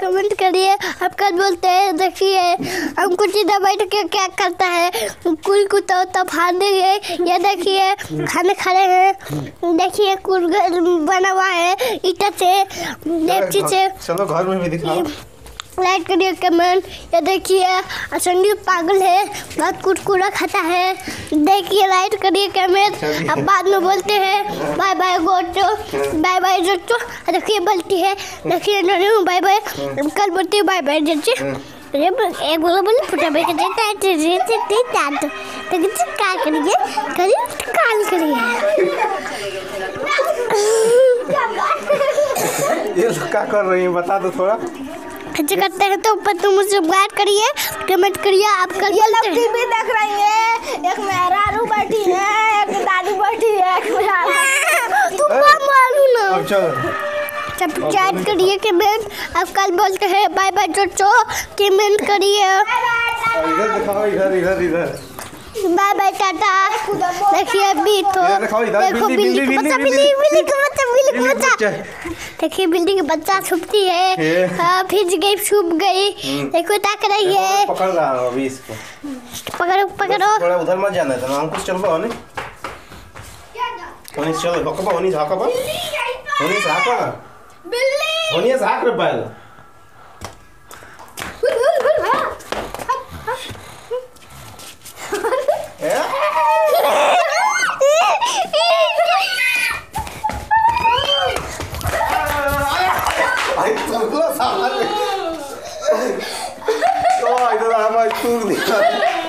Comment करिए। आप कब बोलते हैं देखिए हम कुछ दवाई के क्या करता है, कुल कुत्ता उत्ता फाड़ देंगे। ये देखिए खाने खा रहे हैं, देखिए कुल बना हुआ है ईटा से लेपची से। चलो घर में भी दिखाओ, लाइक करिए कमेंट। ये देखिए संदीप पागल है, बहुत कुरकुरा खाता है। देखिए लाइक करिए कमेंट, अब बाद में बोलते हैं बाय बाय गोटो, बाय बाय जोटो। देखिए बोलती है, देखिए बाय बाय कल बोलती है बाय बाय जच्ची। एक बोलो बोलो फुटा भाई क्या करिए करिए काल करिए। ये क्या कर रही है बता दो थोड़ा। अच्छा करते हैं तो ऊपर तुम मुझे बात करिए, कमेंट करिए। आप कल ये लोग टीवी देख रही है, एक मेहरारू बैठी है, एक दादी बैठी है, एक मेहरारू तुम मालूम ना। अब चलो सब चैट करिए कमेंट। आप कल बोलते हैं बाय बाय चोचो, कमेंट करिए। इधर दिखाओ, इधर इधर इधर बाय बाय टाटा। देखिए अभी तो देखो बिल्ली का बच्चा, बिल्ली का बच्चा। देखिए बिल्ली का बच्चा छुपती है, हाँ फिज गई, छुप गई। देखो ताक रही है, पकड़ रहा है अभी इसको। पकड़ो पकड़ो, थोड़ा उधर मत जाना था ना, हमको चलबा होने होने चलो बकबा होने झाका बा होने झाका बिल्ली होने झाक रे बैल। I don't know how much food they have.